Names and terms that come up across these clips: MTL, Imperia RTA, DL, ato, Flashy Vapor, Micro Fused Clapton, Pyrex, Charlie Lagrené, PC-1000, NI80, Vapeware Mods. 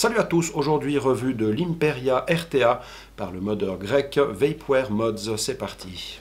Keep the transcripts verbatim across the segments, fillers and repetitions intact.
Salut à tous, aujourd'hui revue de l'Imperia R T A par le modeur grec Vapeware Mods, c'est parti.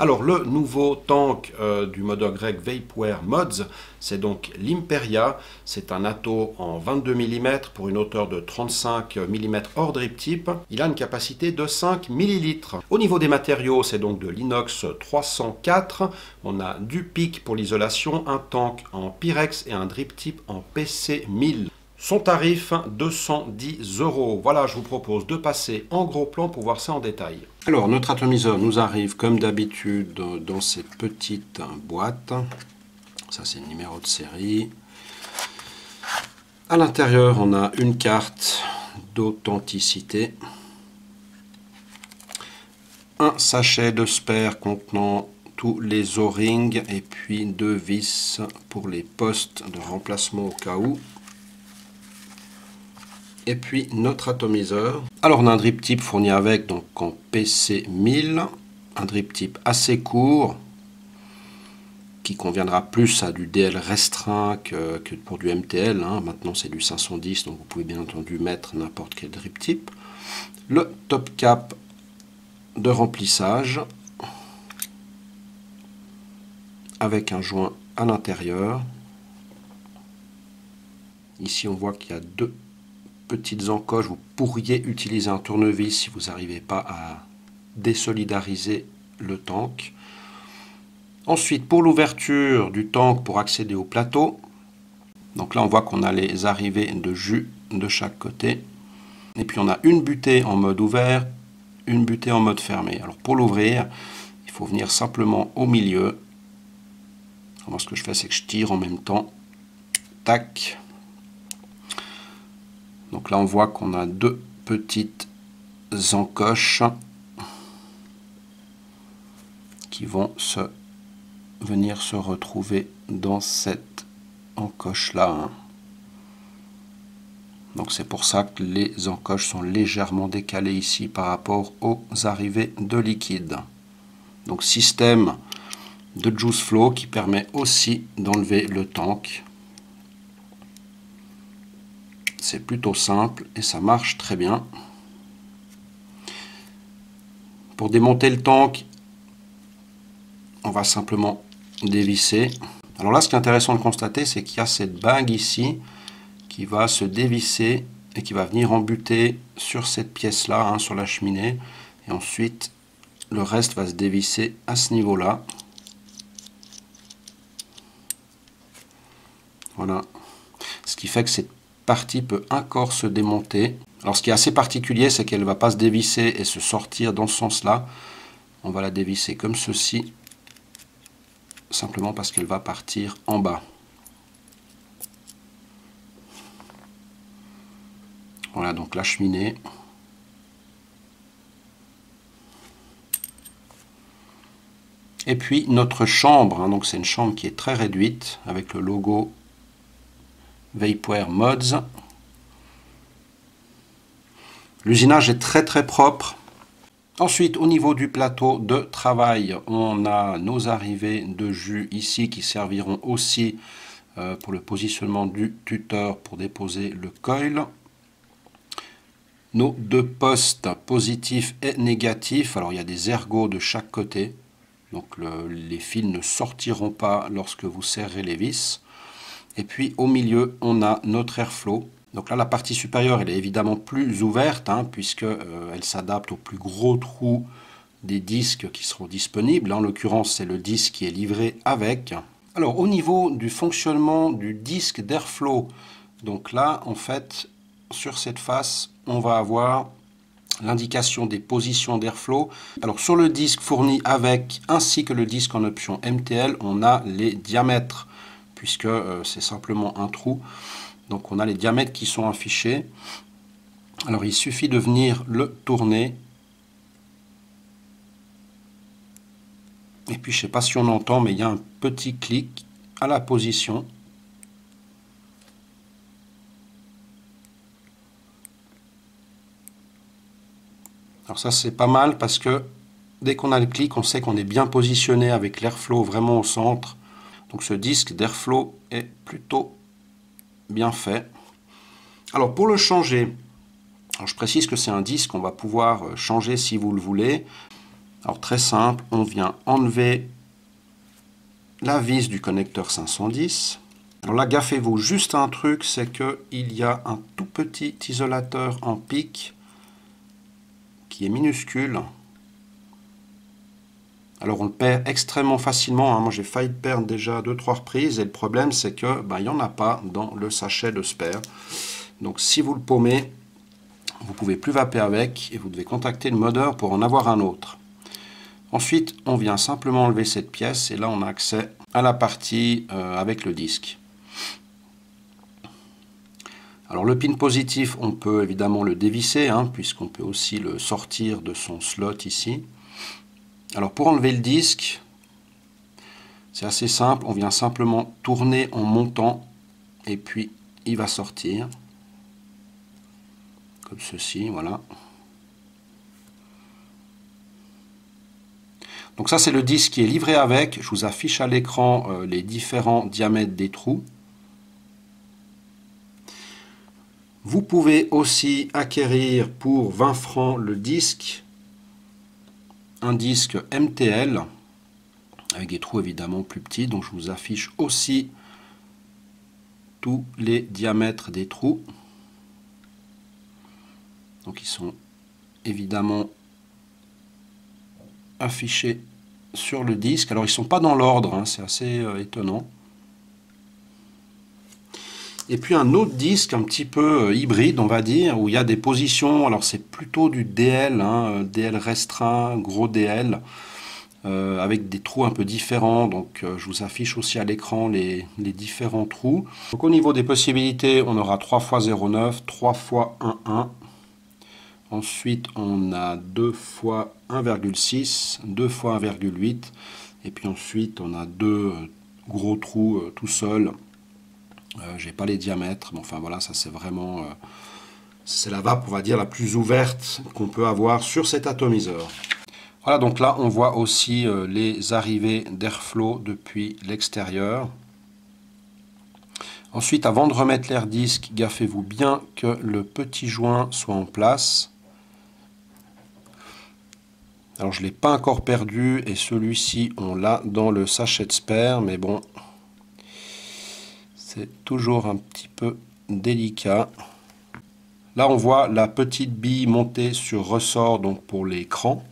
Alors le nouveau tank euh, du modeur grec Vapeware Mods, c'est donc l'Imperia. C'est un atto en vingt-deux millimètres pour une hauteur de trente-cinq millimètres hors drip type. Il a une capacité de cinq millilitres. Au niveau des matériaux, c'est donc de l'inox trois cent quatre. On a du pic pour l'isolation, un tank en Pyrex et un drip type en P C mille. Son tarif, deux cent dix euros. Voilà, je vous propose de passer en gros plan pour voir ça en détail. Alors, notre atomiseur nous arrive comme d'habitude dans ces petites boîtes. Ça, c'est le numéro de série. À l'intérieur, on a une carte d'authenticité. Un sachet de spare contenant tous les O-rings et puis deux vis pour les postes de remplacement au cas où. Et puis notre atomiseur. Alors on a un drip type fourni avec, donc en P C mille, un drip type assez court qui conviendra plus à du D L restreint que, que pour du M T L, hein. Maintenant c'est du cinq cent dix, donc vous pouvez bien entendu mettre n'importe quel drip type. Le top cap de remplissage avec un joint à l'intérieur. Ici on voit qu'il y a deux petites encoches, vous pourriez utiliser un tournevis si vous n'arrivez pas à désolidariser le tank. Ensuite, pour l'ouverture du tank pour accéder au plateau, donc là on voit qu'on a les arrivées de jus de chaque côté, et puis on a une butée en mode ouvert, une butée en mode fermé. Alors pour l'ouvrir, il faut venir simplement au milieu. Alors moi ce que je fais, c'est que je tire en même temps, tac. Donc là on voit qu'on a deux petites encoches qui vont se, venir se retrouver dans cette encoche là. Donc c'est pour ça que les encoches sont légèrement décalées ici par rapport aux arrivées de liquide. Donc système de juice flow qui permet aussi d'enlever le tank. C'est plutôt simple et ça marche très bien. Pour démonter le tank, on va simplement dévisser. Alors là, ce qui est intéressant de constater, c'est qu'il y a cette bague ici qui va se dévisser et qui va venir embuter sur cette pièce-là, hein, sur la cheminée. Et ensuite, le reste va se dévisser à ce niveau-là. Voilà. Ce qui fait que cette partie peut encore se démonter. Alors ce qui est assez particulier, c'est qu'elle ne va pas se dévisser et se sortir dans ce sens là. On va la dévisser comme ceci, simplement parce qu'elle va partir en bas. Voilà, donc la cheminée. Et puis notre chambre, hein, donc c'est une chambre qui est très réduite avec le logo Vapeware Mods. L'usinage est très très propre. Ensuite, au niveau du plateau de travail, on a nos arrivées de jus ici qui serviront aussi euh, pour le positionnement du tuteur pour déposer le coil. Nos deux postes positifs et négatifs. Alors il y a des ergots de chaque côté, donc le, les fils ne sortiront pas lorsque vous serrez les vis. Et puis au milieu, on a notre airflow. Donc là, la partie supérieure, elle est évidemment plus ouverte, hein, puisque euh, elle s'adapte au plus gros trou des disques qui seront disponibles. En l'occurrence, c'est le disque qui est livré avec. Alors au niveau du fonctionnement du disque d'airflow, donc là, en fait, sur cette face, on va avoir l'indication des positions d'airflow. Alors sur le disque fourni avec, ainsi que le disque en option M T L, on a les diamètres, puisque c'est simplement un trou. Donc on a les diamètres qui sont affichés. Alors il suffit de venir le tourner. Et puis je ne sais pas si on entend, mais il y a un petit clic à la position. Alors ça c'est pas mal parce que dès qu'on a le clic, on sait qu'on est bien positionné avec l'airflow vraiment au centre. Donc ce disque d'airflow est plutôt bien fait. Alors pour le changer, alors je précise que c'est un disque qu'on va pouvoir changer si vous le voulez. Alors très simple, on vient enlever la vis du connecteur cinq cent dix. Alors là, gaffez-vous juste un truc, c'est qu'il y a un tout petit isolateur en pic qui est minuscule. Alors on le perd extrêmement facilement, hein. Moi j'ai failli perdre déjà deux trois reprises et le problème c'est que ben, il n'y en a pas dans le sachet de spare. Donc si vous le paumez, vous ne pouvez plus vaper avec et vous devez contacter le modeur pour en avoir un autre. Ensuite on vient simplement enlever cette pièce et là on a accès à la partie euh, avec le disque. Alors le pin positif on peut évidemment le dévisser hein, puisqu'on peut aussi le sortir de son slot ici. Alors pour enlever le disque, c'est assez simple, on vient simplement tourner en montant et puis il va sortir, comme ceci, voilà. Donc ça c'est le disque qui est livré avec, je vous affiche à l'écran euh, les différents diamètres des trous. Vous pouvez aussi acquérir pour vingt francs le disque. Un disque M T L avec des trous évidemment plus petits, donc je vous affiche aussi tous les diamètres des trous, donc ils sont évidemment affichés sur le disque. Alors ils sont pas dans l'ordre hein, c'est assez euh, étonnant. Et puis un autre disque un petit peu euh, hybride, on va dire, où il y a des positions, alors c'est plutôt du D L, hein, D L restreint, gros D L, euh, avec des trous un peu différents, donc euh, je vous affiche aussi à l'écran les, les différents trous. Donc au niveau des possibilités, on aura trois fois zéro neuf, trois fois un virgule un, ensuite on a deux fois un virgule six, deux fois un virgule huit, et puis ensuite on a deux euh, gros trous euh, tout seuls. Euh, j'ai pas les diamètres, mais enfin voilà, ça c'est vraiment, euh, c'est la vape, on va dire, la plus ouverte qu'on peut avoir sur cet atomiseur. Voilà, donc là on voit aussi euh, les arrivées d'airflow depuis l'extérieur. Ensuite, avant de remettre l'air disque, gaffez-vous bien que le petit joint soit en place. Alors je ne l'ai pas encore perdu, et celui-ci on l'a dans le sachet de spare, mais bon... c'est toujours un petit peu délicat. Là on voit la petite bille montée sur ressort, donc pour les crans.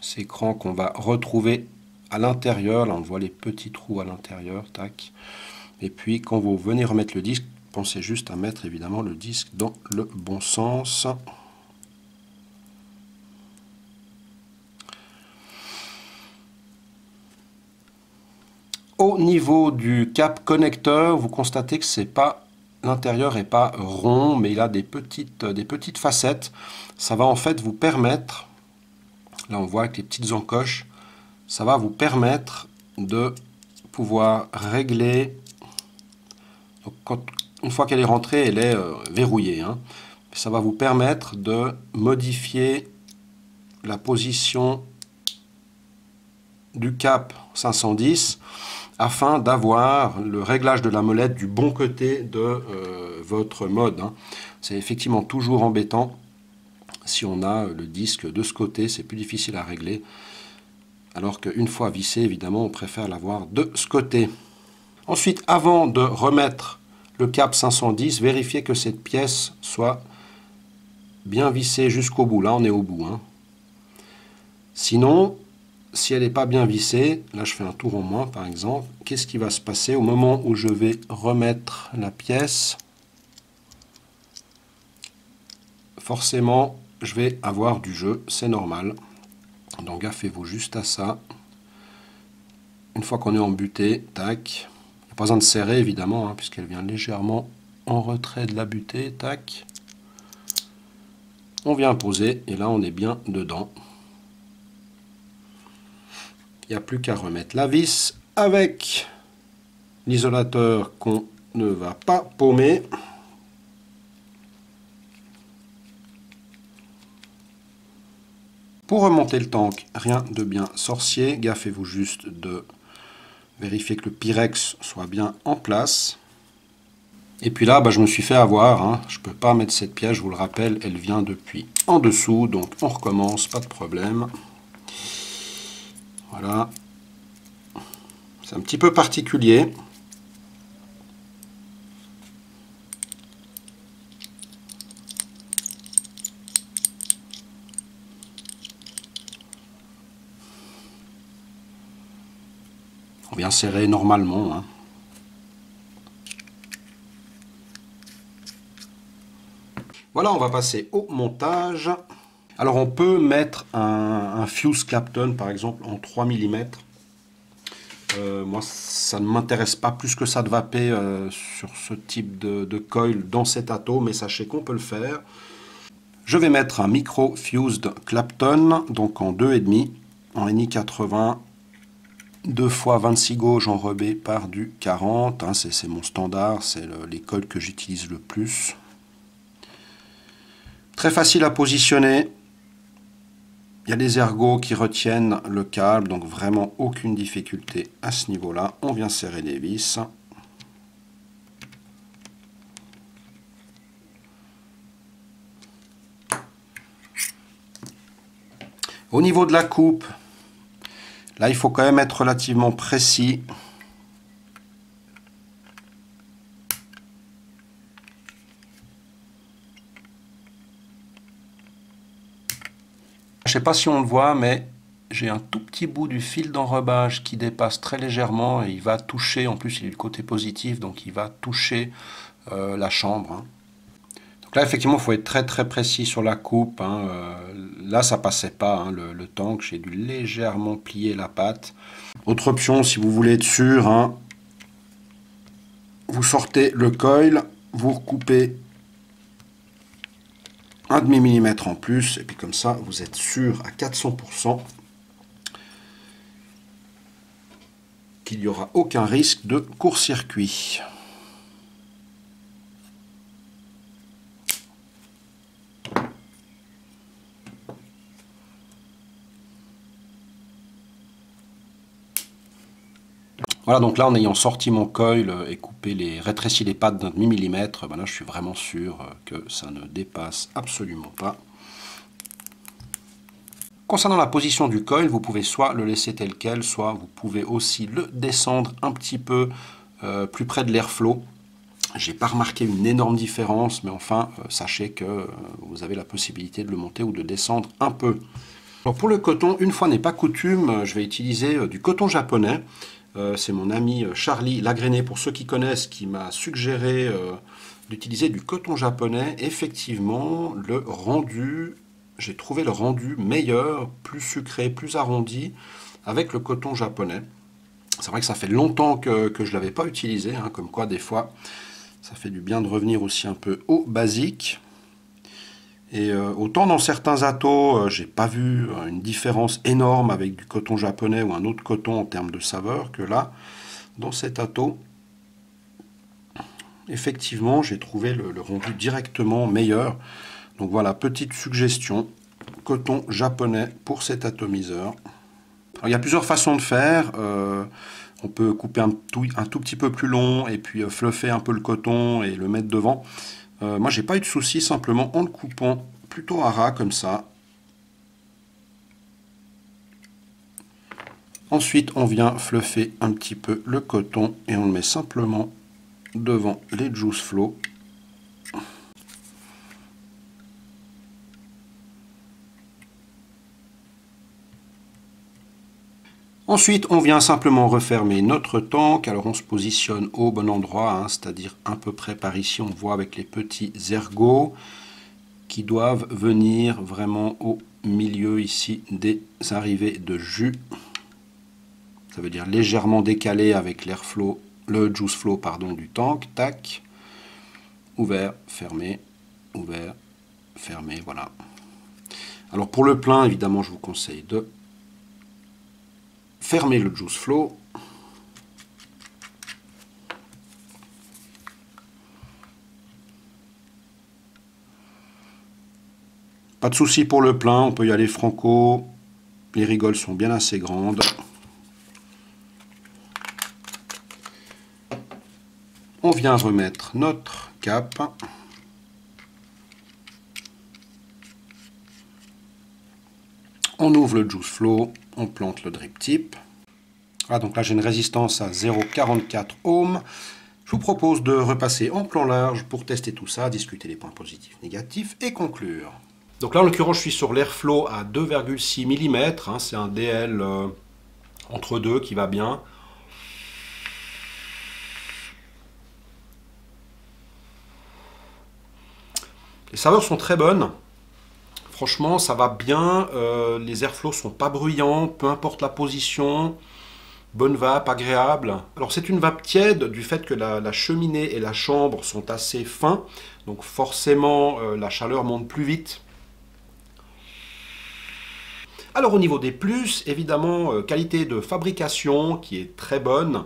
Ces crans qu'on va retrouver à l'intérieur. Là on voit les petits trous à l'intérieur. Tac. Et puis quand vous venez remettre le disque, pensez juste à mettre évidemment le disque dans le bon sens. Au niveau du cap connecteur, vous constatez que c'est pas, l'intérieur n'est pas rond, mais il a des petites, des petites facettes. Ça va en fait vous permettre, là on voit avec les petites encoches, ça va vous permettre de pouvoir régler. Donc quand, une fois qu'elle est rentrée, elle est euh, verrouillée. Hein. Ça va vous permettre de modifier la position du cap cinq cent dix afin d'avoir le réglage de la molette du bon côté de euh, votre mode. Hein. C'est effectivement toujours embêtant si on a le disque de ce côté, c'est plus difficile à régler, alors qu'une fois vissé, évidemment, on préfère l'avoir de ce côté. Ensuite, avant de remettre le cap cinq cent dix, vérifiez que cette pièce soit bien vissée jusqu'au bout. Là, on est au bout. Hein. Sinon, si elle n'est pas bien vissée, là je fais un tour en moins par exemple, qu'est-ce qui va se passer au moment où je vais remettre la pièce? Forcément, je vais avoir du jeu, c'est normal. Donc gaffez-vous juste à ça. Une fois qu'on est embutée, tac. Il n'y a pas besoin de serrer évidemment, hein, puisqu'elle vient légèrement en retrait de la butée, tac. On vient poser et là on est bien dedans. Il n'y a plus qu'à remettre la vis avec l'isolateur qu'on ne va pas paumer. Pour remonter le tank, rien de bien sorcier. Gaffez-vous juste de vérifier que le Pyrex soit bien en place. Et puis là, bah, je me suis fait avoir. Hein. Je ne peux pas mettre cette pièce, je vous le rappelle, elle vient depuis en dessous. Donc on recommence, pas de problème. Voilà. C'est un petit peu particulier. On vient serrer normalement. Hein. Voilà, on va passer au montage. Alors on peut mettre un, un Fused Clapton par exemple en trois millimètres. Euh, moi ça ne m'intéresse pas plus que ça de vaper euh, sur ce type de, de coil dans cet atome, mais sachez qu'on peut le faire. Je vais mettre un Micro Fused Clapton, donc en deux virgule cinq, en N I quatre-vingts. deux fois vingt-six gauche en rebais par du quarante, hein, c'est mon standard, c'est le, les coils que j'utilise le plus. Très facile à positionner, il y a les ergots qui retiennent le câble, donc vraiment aucune difficulté à ce niveau-là. On vient serrer les vis. Au niveau de la coupe, là, il faut quand même être relativement précis. Je ne sais pas si on le voit, mais j'ai un tout petit bout du fil d'enrobage qui dépasse très légèrement et il va toucher, en plus il est du côté positif, donc il va toucher euh, la chambre. Hein. Donc là, effectivement, il faut être très très précis sur la coupe. Hein. Euh, là, ça passait pas, hein, le, le tank. J'ai dû légèrement plier la patte. Autre option, si vous voulez être sûr, hein, vous sortez le coil, vous recoupez un demi millimètre en plus, et puis comme ça, vous êtes sûr à quatre cents pour cent qu'il n'y aura aucun risque de court-circuit. Voilà, donc là, en ayant sorti mon coil et coupé les, rétréci les pattes d'un demi-millimètre, ben là, je suis vraiment sûr que ça ne dépasse absolument pas. Concernant la position du coil, vous pouvez soit le laisser tel quel, soit vous pouvez aussi le descendre un petit peu euh, plus près de l'airflow. J'ai pas remarqué une énorme différence, mais enfin, euh, sachez que euh, vous avez la possibilité de le monter ou de descendre un peu. Alors pour le coton, une fois n'est pas coutume, je vais utiliser euh, du coton japonais. Euh, c'est mon ami Charlie Lagrené, pour ceux qui connaissent, qui m'a suggéré euh, d'utiliser du coton japonais. Effectivement, le rendu, j'ai trouvé le rendu meilleur, plus sucré, plus arrondi avec le coton japonais. C'est vrai que ça fait longtemps que, que je ne l'avais pas utilisé, hein, comme quoi des fois ça fait du bien de revenir aussi un peu au basique. Et euh, autant dans certains atos, euh, j'ai pas vu euh, une différence énorme avec du coton japonais ou un autre coton en termes de saveur que là, dans cet ato, effectivement, j'ai trouvé le, le rendu directement meilleur. Donc voilà, petite suggestion, coton japonais pour cet atomiseur. Alors, il y a plusieurs façons de faire. Euh, on peut couper un tout, un tout petit peu plus long et puis euh, fluffer un peu le coton et le mettre devant. Euh, moi, j'ai pas eu de souci, simplement en le coupant plutôt à ras comme ça. Ensuite, on vient fluffer un petit peu le coton et on le met simplement devant les juice flows. Ensuite, on vient simplement refermer notre tank. Alors, on se positionne au bon endroit, hein, c'est-à-dire à peu près par ici. On voit avec les petits ergots qui doivent venir vraiment au milieu ici des arrivées de jus. Ça veut dire légèrement décalé avec l'airflow, le juice flow pardon, du tank. Tac, ouvert, fermé, ouvert, fermé. Voilà. Alors, pour le plein, évidemment, je vous conseille de fermer le juice flow. Pas de souci pour le plein, on peut y aller franco. Les rigoles sont bien assez grandes. On vient remettre notre cap. On ouvre le juice flow, on plante le drip tip. Ah, donc là j'ai une résistance à zéro virgule quarante-quatre ohms. Je vous propose de repasser en plan large pour tester tout ça, discuter les points positifs, négatifs et conclure. Donc là en l'occurrence je suis sur l'airflow à deux virgule six millimètres, hein, c'est un D L euh, entre deux qui va bien. Les saveurs sont très bonnes, franchement ça va bien, euh, les airflows sont pas bruyants, peu importe la position, bonne vape, agréable. Alors c'est une vape tiède du fait que la, la cheminée et la chambre sont assez fins, donc forcément euh, la chaleur monte plus vite. Alors au niveau des plus, évidemment euh, qualité de fabrication qui est très bonne,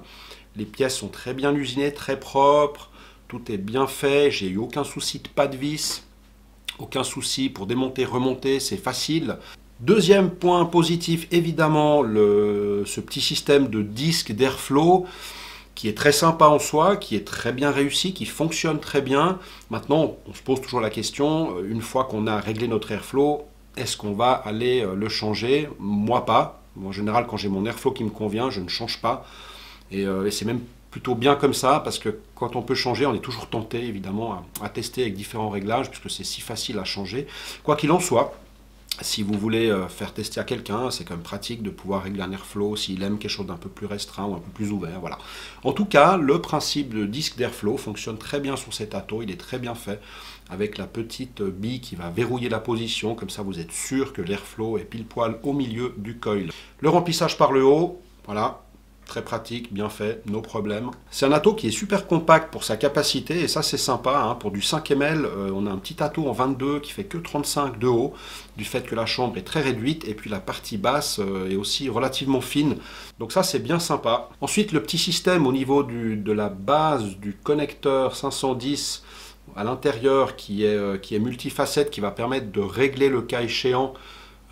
les pièces sont très bien usinées, très propres, tout est bien fait, j'ai eu aucun souci de pas de vis. Aucun souci pour démonter, remonter, c'est facile. Deuxième point positif, évidemment, le, ce petit système de disque d'airflow qui est très sympa en soi, qui est très bien réussi, qui fonctionne très bien. Maintenant, on se pose toujours la question, une fois qu'on a réglé notre airflow, est-ce qu'on va aller le changer? Moi pas. En général, quand j'ai mon airflow qui me convient, je ne change pas. Et, euh, et c'est même plutôt bien comme ça, parce que quand on peut changer, on est toujours tenté évidemment à, à tester avec différents réglages, puisque c'est si facile à changer. Quoi qu'il en soit, si vous voulez faire tester à quelqu'un, c'est quand même pratique de pouvoir régler un airflow, s'il aime quelque chose d'un peu plus restreint ou un peu plus ouvert, voilà. En tout cas, le principe de disque d'airflow fonctionne très bien sur cet ato, il est très bien fait, avec la petite bille qui va verrouiller la position, comme ça vous êtes sûr que l'airflow est pile poil au milieu du coil. Le remplissage par le haut, voilà. Très pratique, bien fait, no problème. C'est un ato qui est super compact pour sa capacité et ça c'est sympa, hein. Pour du cinq millilitres, euh, on a un petit ato en vingt-deux qui fait que trente-cinq de haut, du fait que la chambre est très réduite et puis la partie basse euh, est aussi relativement fine. Donc ça c'est bien sympa. Ensuite le petit système au niveau du, de la base du connecteur cinq cent dix à l'intérieur qui est, euh, qui est multifacette, qui va permettre de régler le cas échéant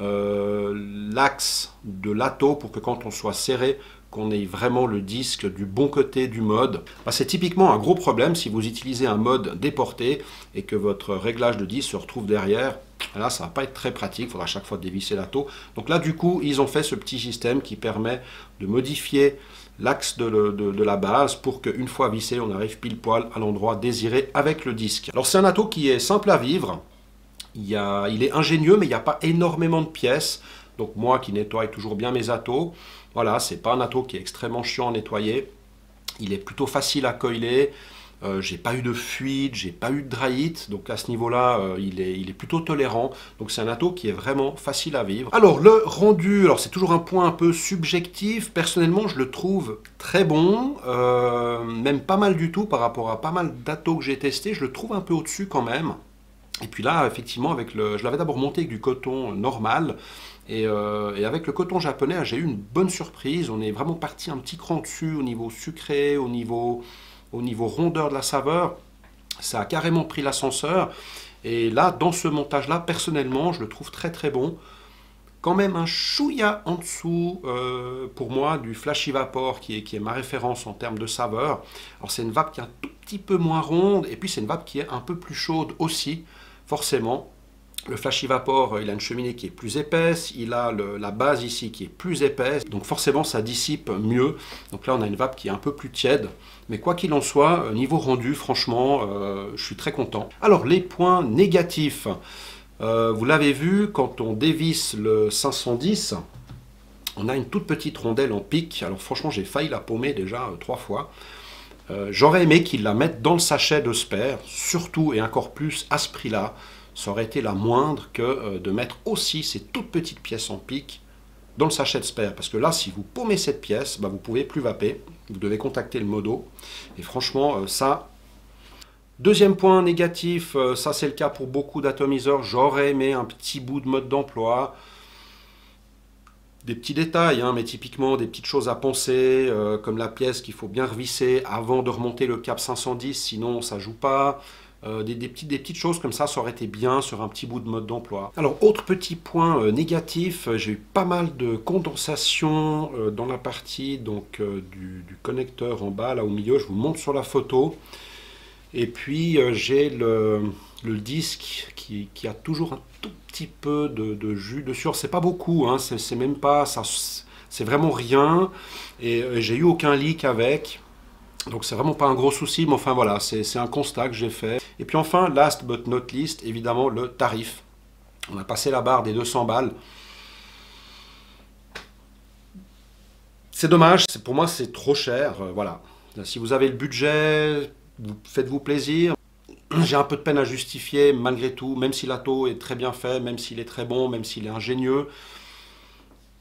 euh, l'axe de l'ato pour que quand on soit serré, qu'on ait vraiment le disque du bon côté du mode. Bah, c'est typiquement un gros problème si vous utilisez un mode déporté et que votre réglage de disque se retrouve derrière. Là, ça va pas être très pratique, il faudra à chaque fois dévisser l'ato. Donc là, du coup, ils ont fait ce petit système qui permet de modifier l'axe de, de, de la base pour qu'une fois vissé, on arrive pile poil à l'endroit désiré avec le disque. Alors c'est un ato qui est simple à vivre, il, y a, il est ingénieux, mais il n'y a pas énormément de pièces. Donc moi qui nettoie toujours bien mes atos, voilà, c'est pas un ato qui est extrêmement chiant à nettoyer. Il est plutôt facile à coiler. Euh, j'ai pas eu de fuite, j'ai pas eu de dryite. Donc à ce niveau-là, euh, il, est, il est plutôt tolérant. Donc c'est un ato qui est vraiment facile à vivre. Alors le rendu, alors c'est toujours un point un peu subjectif. Personnellement, je le trouve très bon. Euh, même pas mal du tout par rapport à pas mal d'atos que j'ai testé. Je le trouve un peu au-dessus quand même. Et puis là, effectivement, avec le, je l'avais d'abord monté avec du coton normal. Et, euh, et avec le coton japonais, j'ai eu une bonne surprise. On est vraiment parti un petit cran dessus au niveau sucré, au niveau, au niveau rondeur de la saveur. Ça a carrément pris l'ascenseur. Et là, dans ce montage-là, personnellement, je le trouve très très bon. Quand même un chouïa en dessous, euh, pour moi, du Flashy Vapor, qui est, qui est ma référence en termes de saveur. Alors c'est une vape qui est un tout petit peu moins ronde, et puis c'est une vape qui est un peu plus chaude aussi, forcément. Le Flashy Vapor, il a une cheminée qui est plus épaisse, il a le, la base ici qui est plus épaisse, donc forcément ça dissipe mieux. Donc là on a une vape qui est un peu plus tiède, mais quoi qu'il en soit, niveau rendu, franchement, euh, je suis très content. Alors les points négatifs, euh, vous l'avez vu, quand on dévisse le cinq cent dix, on a une toute petite rondelle en pic. Alors franchement j'ai failli la paumer déjà euh, trois fois. Euh, J'aurais aimé qu'ils la mettent dans le sachet de spare, surtout et encore plus à ce prix-là. Ça aurait été la moindre que euh, de mettre aussi ces toutes petites pièces en pique dans le sachet de spare. Parce que là, si vous paumez cette pièce, bah, vous ne pouvez plus vaper. Vous devez contacter le modo. Et franchement, euh, ça... Deuxième point négatif, euh, ça c'est le cas pour beaucoup d'atomiseurs. J'aurais aimé un petit bout de mode d'emploi. Des petits détails, hein, mais typiquement des petites choses à penser, euh, comme la pièce qu'il faut bien revisser avant de remonter le cap cinq cent dix, sinon ça ne joue pas. Euh, des, des, petites, des petites choses comme ça, ça aurait été bien sur un petit bout de mode d'emploi. Alors, autre petit point euh, négatif, euh, j'ai eu pas mal de condensation euh, dans la partie donc, euh, du, du connecteur en bas, là au milieu, je vous montre sur la photo. Et puis, euh, j'ai le, le disque qui, qui a toujours un tout petit peu de, de jus dessus. C'est pas beaucoup, hein, c'est même pas, c'est vraiment rien. Et euh, j'ai eu aucun leak avec. Donc c'est vraiment pas un gros souci, mais enfin voilà, c'est un constat que j'ai fait. Et puis enfin, last but not least, évidemment le tarif. On a passé la barre des deux cents balles. C'est dommage, pour moi c'est trop cher, euh, voilà. Si vous avez le budget, faites-vous plaisir. J'ai un peu de peine à justifier malgré tout, même si l'atto est très bien fait, même s'il est très bon, même s'il est ingénieux.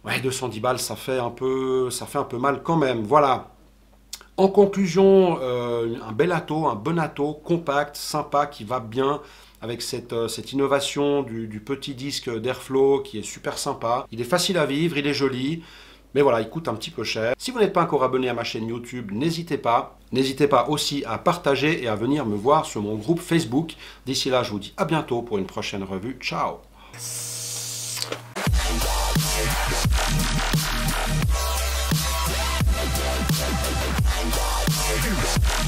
Ouais, deux cent dix balles, ça fait un peu, ça fait un peu mal quand même, voilà. En conclusion, euh, un bel atto, un bon atto, compact, sympa, qui va bien avec cette, euh, cette innovation du, du petit disque d'airflow qui est super sympa. Il est facile à vivre, il est joli, mais voilà, il coûte un petit peu cher. Si vous n'êtes pas encore abonné à ma chaîne YouTube, n'hésitez pas. N'hésitez pas aussi à partager et à venir me voir sur mon groupe Facebook. D'ici là, je vous dis à bientôt pour une prochaine revue. Ciao! We'll be right back.